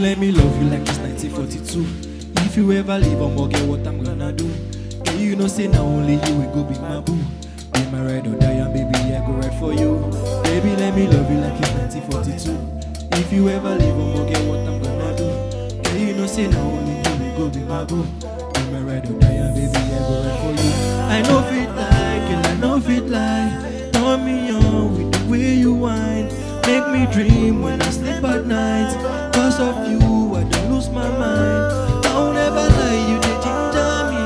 baby, let me love you like it's 1942. If you ever leave, I'ma get what I'm gonna do. Girl, you know say now only you will go be my boo. Be my ride or die, and baby, I go ride for you. Baby, let me love you like it's 1942. If you ever leave, I'ma get what I'm gonna do. Girl, you know say now only you will go be my boo. Be my ride or die, and baby, I go ride for you. I know fit like, girl, I know fit like. Turn me on with the way you whine. Make me dream when I sleep at night. Cause of you, I don't lose my mind. I'll never lie, you did ginger me.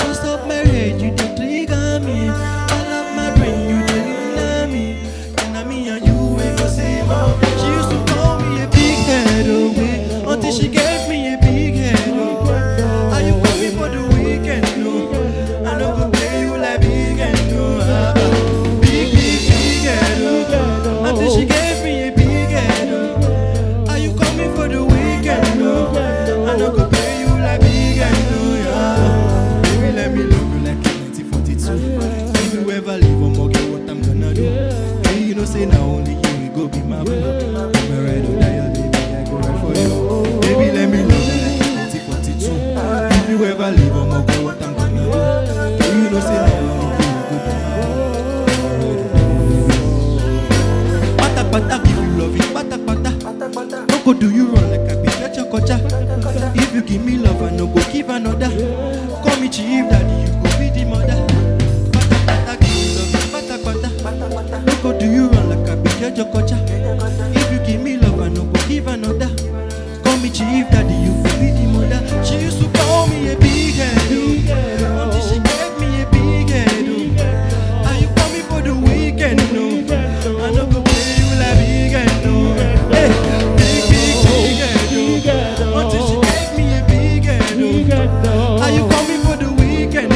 Cause of my head, you did trigger me. I love my brain, you did deny me. And me and you ain't the same. She used to call me a big head away, until she gave me a big head away. Are you coming for the weekend? No, I know go play you like big and no. Big, big, big head away, until she gave. Say now only you will go be my boo. Be my ride or die, baby, I go ride for you. Baby, let me love you like it's 1942. If you ever leave, I'ma go what I'm gonna do. Girl, you know say now only you will go be my boo. Pata pata, give you love it, pata pata. No go do you wrong like I be fetch your culture. If you give me love, I no go give another. Call me chief daddy, you go be the mother. Pata pata, give you love it, pata pata. No go do you. If you give me love, I no go give another. Call me chief daddy, you will be the mother. She used to call me a big head, until she gave me a big head. Are you coming for the weekend? No, I no go play you like big head. Hey, big, big, big head, until she gave me a big head. Are you coming for the weekend?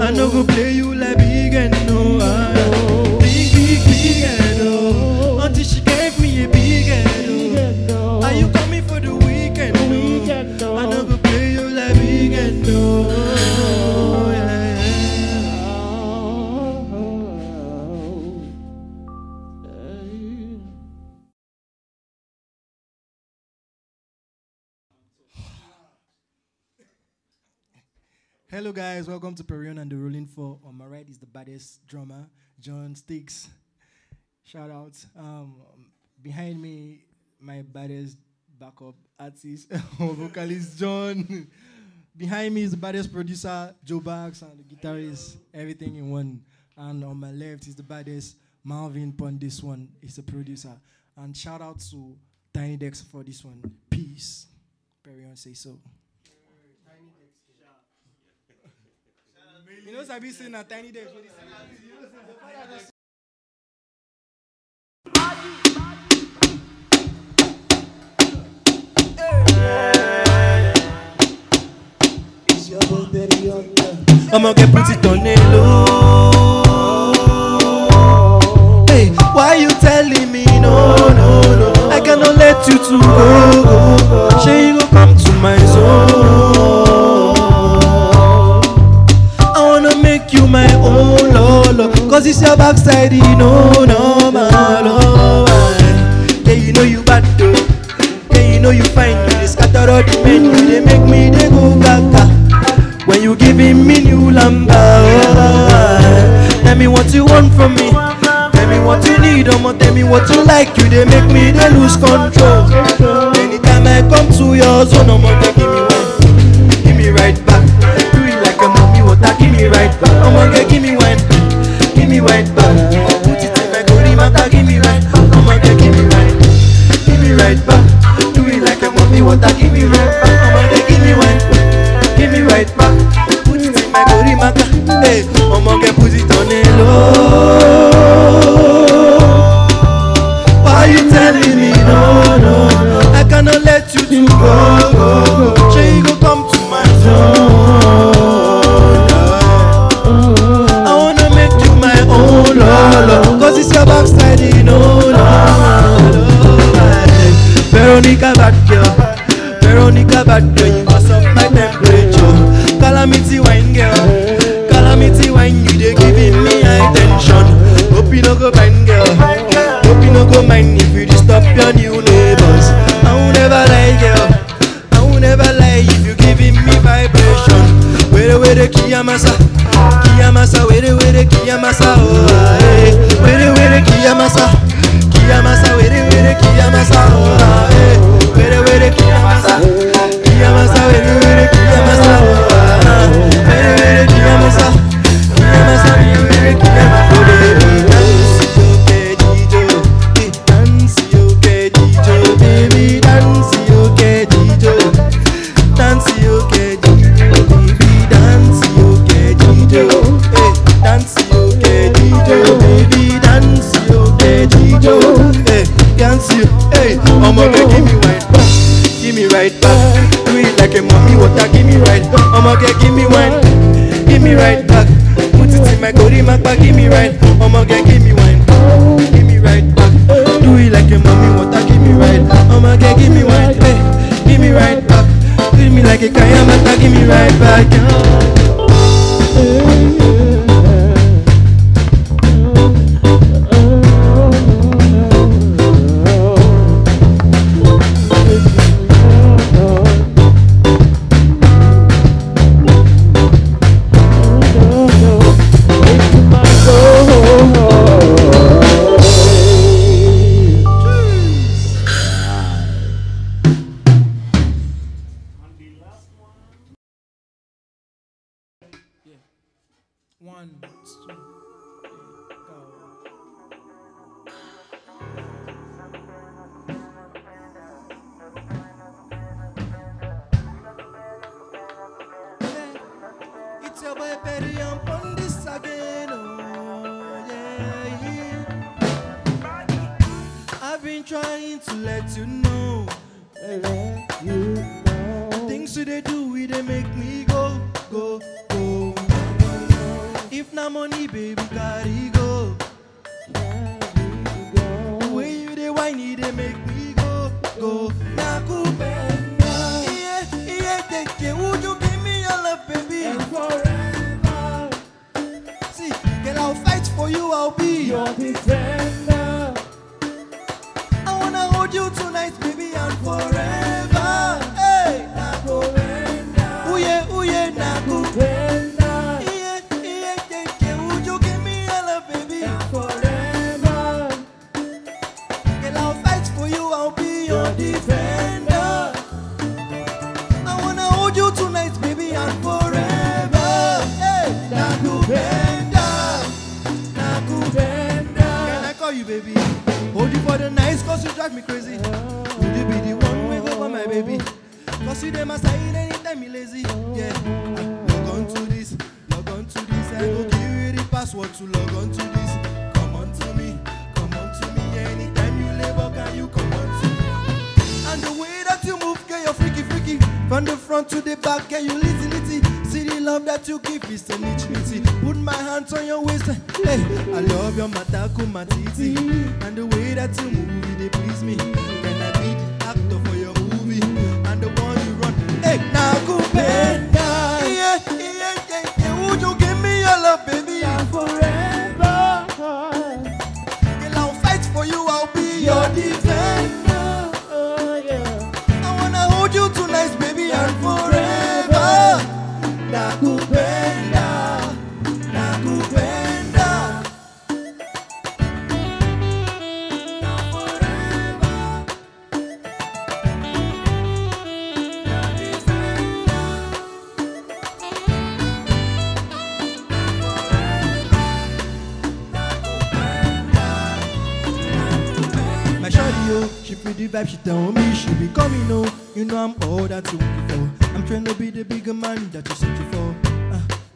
I no go play you like big head. I no go play you like big and no. Big, big, big and no. Until she gave me a big and no. Are you coming for the weekend? No, I no go play you like big and no. Hello guys, welcome to Perihon and the Rolling Four. On my right is the baddest drummer, John Sticks. Shout out. Behind me, my baddest backup artist, vocalist John. Behind me is the baddest producer, Joe Bax, and the guitarist, everything in one. And on my left is the baddest Malvin Pond. This one is a producer. And shout out to Tiny Dex for this one. Peace. Perihon say so. You know, I be sitting at Tiny Dex. I'ma get put it on the low. Hey, why you telling me no, no, no? I cannot let you to go. Shey you go come to my zone. My own lolo, cause it's your backside, you know, no, my lord. Yeah, you know you bad though. Yeah, you know you find me. They scatter all the men, they make me, they go gaga. When you giving me new lamba, oh, tell me what you want from me. Tell me what you need, oh, tell me what you like. You, they make me, they lose control. Anytime I come to your zone, oh, they give me one. Give me right back. Give me right back, come on girl, give me right back. Put it in my body, matter, give me right, come on girl, give me right back. Do it like a mommy, water, give me right back, come on girl. Africa, hey, on manque pussy tonello. Why you telling me no, no, no? I cannot let you do go, go, go. Sure you go come to my zone. I wanna make you my own, lolo. Cause it's your backside, you know, lolo. Veronica Badger, Veronica Badger, you must up my temperature. Calamity wine girl, calamity wine, you dey giving me attention. Hope you no go mind girl, hope you no go mind if you disturb your new neighbors. I will never lie girl, I will never lie if you giving me vibration. Where the Kiyamasa, Kiyamasa, where the Kiyamasa, oh hey, where the Kiyamasa, Kiyamasa, where the Kiyamasa, oh hey, where the Kiyamasa.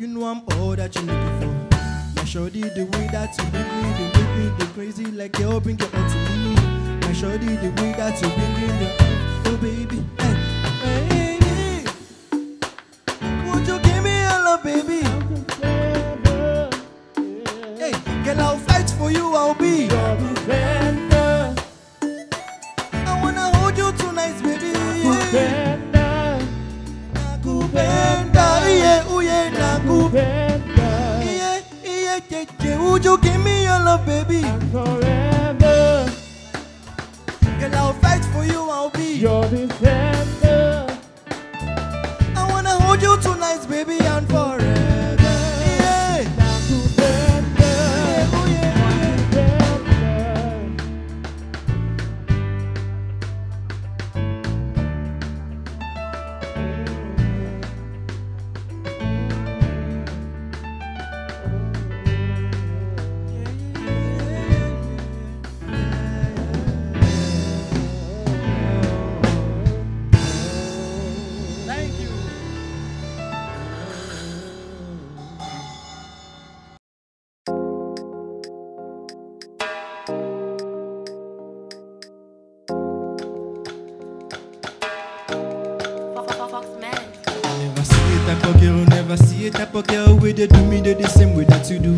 You know I'm all that you're looking for. Now shorty, the way that you bring me, they make me go crazy like they all bring you up to me. Now shorty, the way that you bring me, oh baby, hey, baby, would you give me a love, baby? Hey, girl, I'll fight for you, I'll be your defender. I wanna hold you tonight, baby. Would you give me your love, baby? And forever. Girl, I'll fight for you, I'll be your defender. I wanna hold you tonight, baby, and forever. Yeah. Yeah, oh yeah. Poker way they do me, they the same way that you do.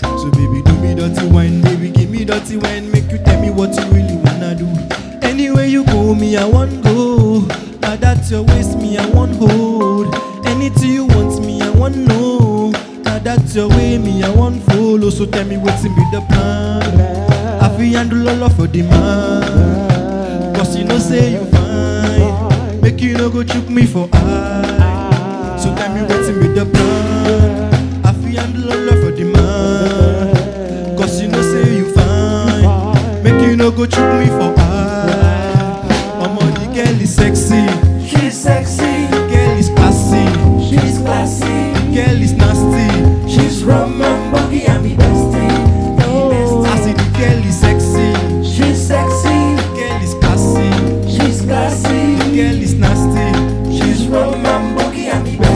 So baby, do me dirty wine, baby, give me dirty wine, make you tell me what you really wanna do. Anywhere you go, me I want go. But that's your waist, me I want hold. Anything you want, me I want know. But that's your way, me I want follow. So tell me what's in be the plan. I feel handle all of your demand. Cause you know say you fine, make you no go choke me for eye. So tell me what's in with the plan. I feel handle all of your demand. Cause you know say you fine, make you no go choke me for eye. Mama, the girl is sexy. She's sexy. The girl is classy. She's classy. The girl is nasty. She's rum and buggy and me bestie. I see the girl is sexy. She's sexy. The girl is classy. She's classy. The girl is nasty. She's rum and buggy and me bestie.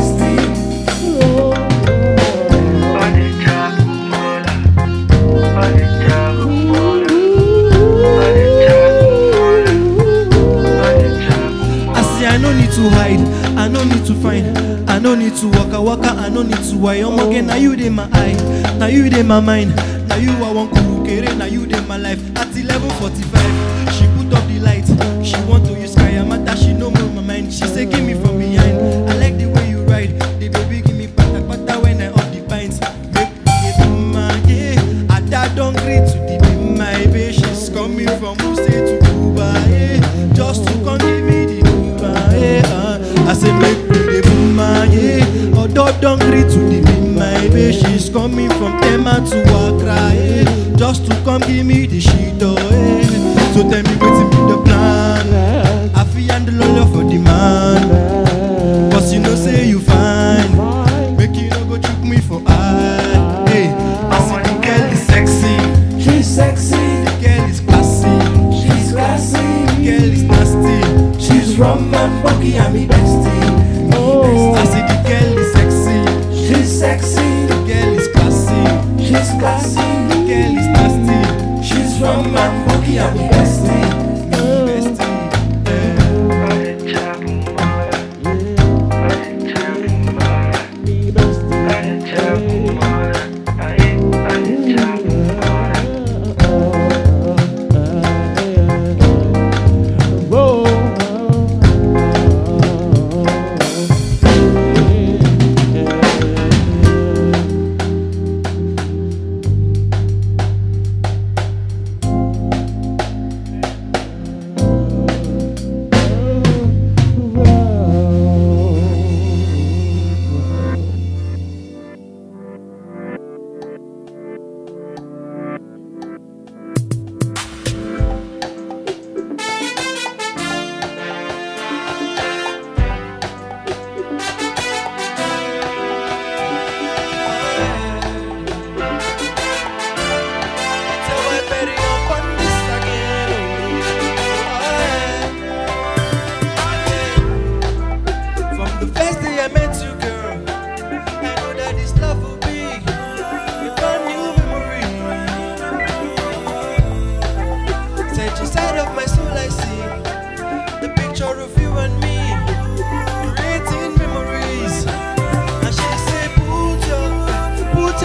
I hide, I no need to find, I no need to waka, I no need to why. I'm again, now you dey my eye, now you dey my mind, now you I want kurukere, now you dey my life. At 11:45, she put up the light, she want to use Kayamata, she no move my mind. She say, give me from behind, I like the way you ride, the baby give me pata pata when I up the pines. Make me a woman, yeah, I that don't greet to the baby, my baby, she's coming from Muse to Cuba, yeah, just to come give me. I say make me the bima, yeah. Although don't agree to the bima, baby, she's coming from Emma to Accra, yeah. Just to come give me the shit, oh, yeah. So tell me what's in the plan. I feel handle all of your demand. Cause you know say you fine, make you no go choke me for eye. Hey, I say the girl is sexy. She's sexy. The girl is classy. She's classy. The girl is nasty. She's rum and buggy and me bestie, oh. I see the girl is sexy. She's sexy. The girl is classy. She's classy. The girl is nasty. She's rum and buggy and me bestie.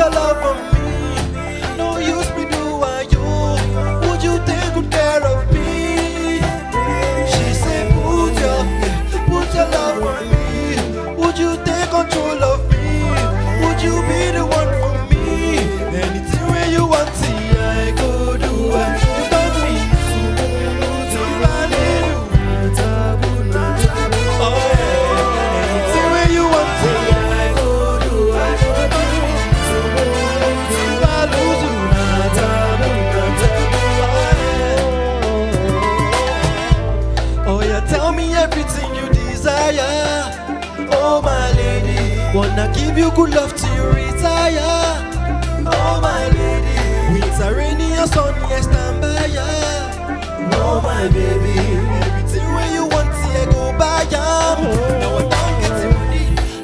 your love for me. No use me, do I you? Would you take good care of me? She said, put your love on me. Would you take control of me? Would you be the one for me? Anything where you want to, I go do it. Wanna give you good love till you retire. Oh my lady, winter, rainy or sunny, I stand by ya. Oh my baby, everything where you want to, I go by ya. Now I don't get the money,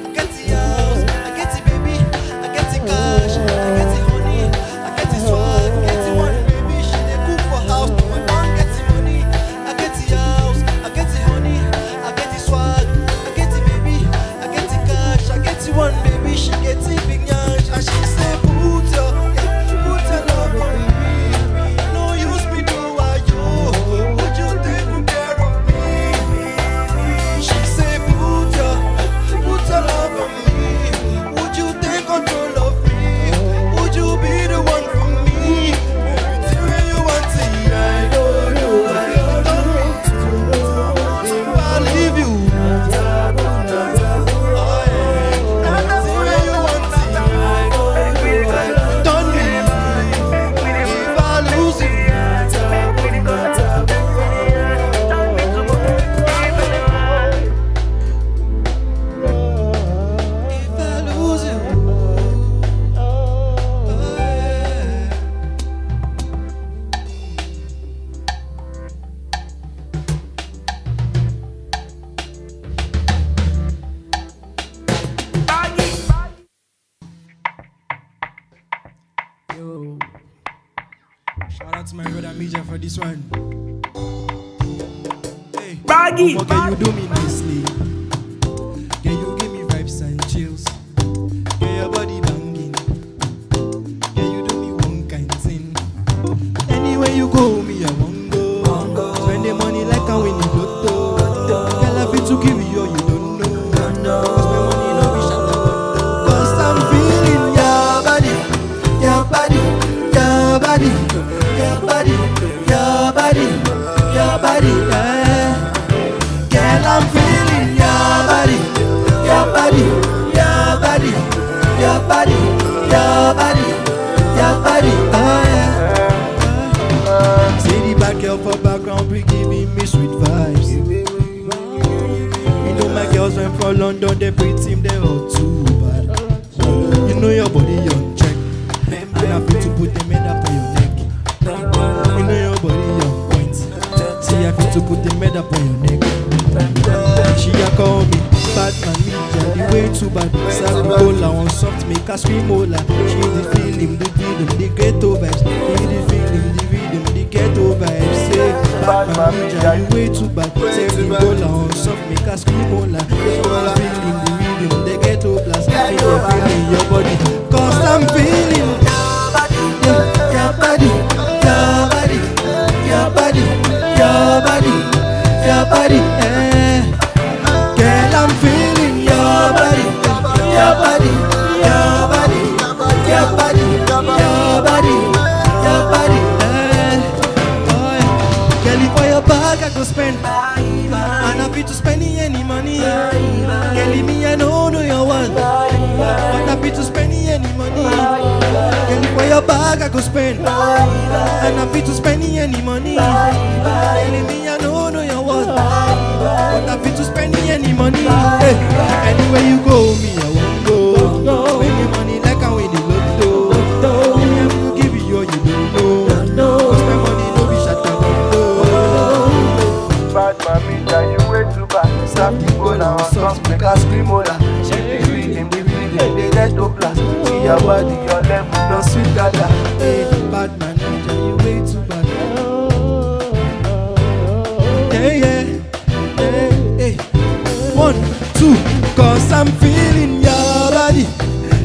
I get the house, I get the baby, I get the cash, I get the honey, I get the swag, I get the one baby, she dey cook for house. Now I don't get the money, I get the house, I get the honey, I get the swag, I get the baby, I get the cash, I get the one baby, she gets it big yash, and she say put your love on me.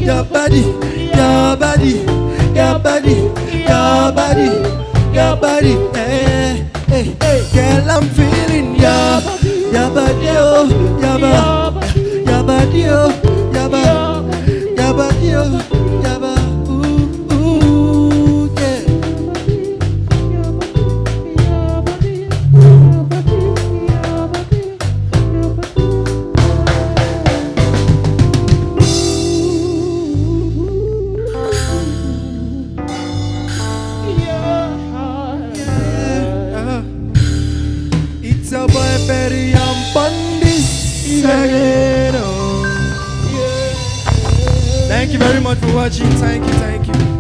your body, your body, your body, your body, your body. Hey, hey, hey, girl, I'm feeling your body, oh, your body, oh, your body, oh, your body. Thank you very much for watching. Thank you, thank you.